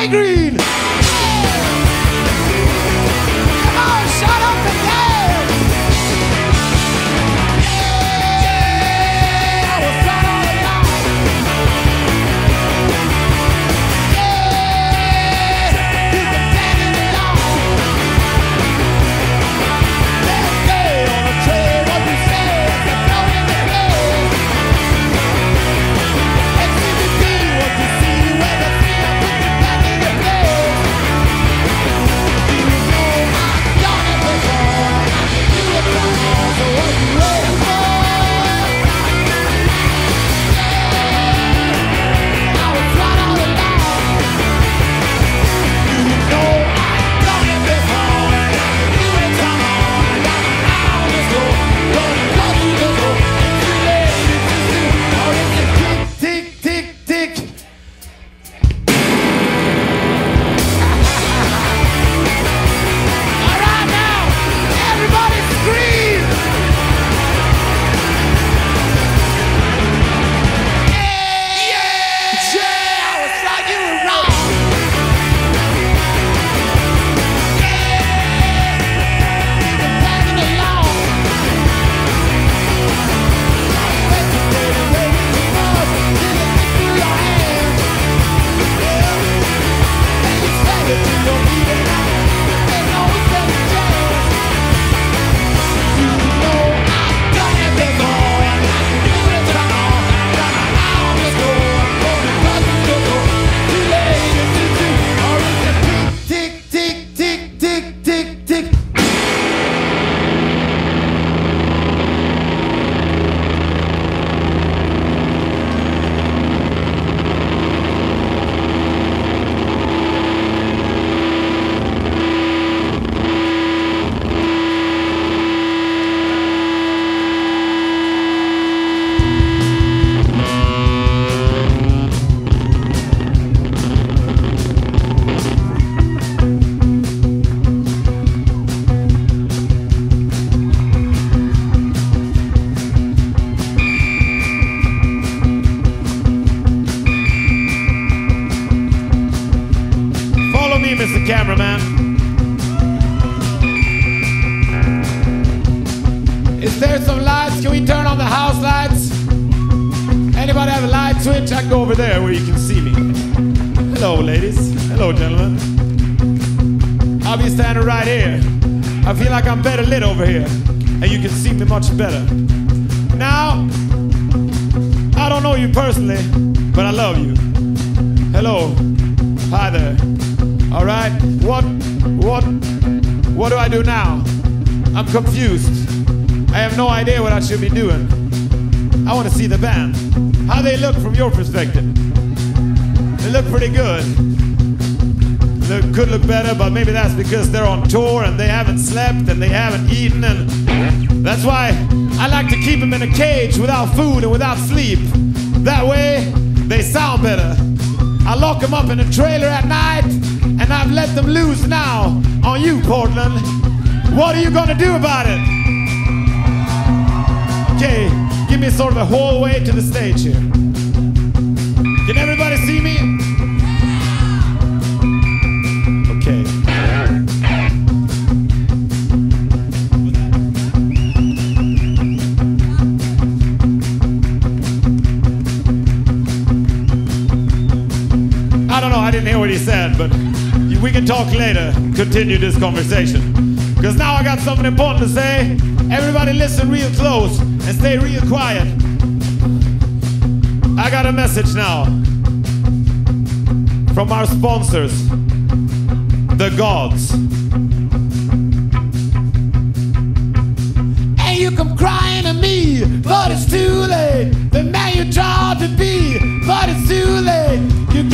Sky Green. Come on, shout out the dead. Yeah, we'll fly all the night. Yeah, you can stand in the light. Let's go on a trail, what we say, let's go in the place. Let's see the deal, what you see, where the feet are put you back in the place. Tick, tick, tick. All right now, everybody scream! Yeah, yeah, I was like you were wrong. Yeah, you were tagging along. Let's just get away with the buzz, till it gets through your hands. Yeah, and you slam it till you're bleeding out. There's no second chance. You know I've done it before, and I can do it wrong. I've done it how I'm just going, going across the door. Too late, it's too soon, or it's a tick, tick, tick, tick, tick, tick, tick. Follow me, Mr. Cameraman. Is there some lights? Can we turn on the house lights? Anybody have a light switch? I can go over there where you can see me. Hello, ladies. Hello, gentlemen. I'll be standing right here. I feel like I'm better lit over here, and you can see me much better. Now, I don't know you personally, but I love you. Hello. Hi there. All right, what do I do now? I'm confused. I have no idea what I should be doing. I want to see the band. How they look from your perspective? They look pretty good. They could look better, but maybe that's because they're on tour and they haven't slept and they haven't eaten, and that's why I like to keep them in a cage without food and without sleep. That way, they sound better. I lock them up in a trailer at night, and I've let them loose now on you, Portland. What are you gonna do about it? Okay, give me sort of a hallway to the stage here. Can everybody see me? Okay. I don't know, I didn't hear what he said, but we can talk later, continue this conversation. Because now I got something important to say. Everybody listen real close and stay real quiet. I got a message now from our sponsors, the gods. And you come crying to me, but it's too late. The man you tried to be, but it's too late. You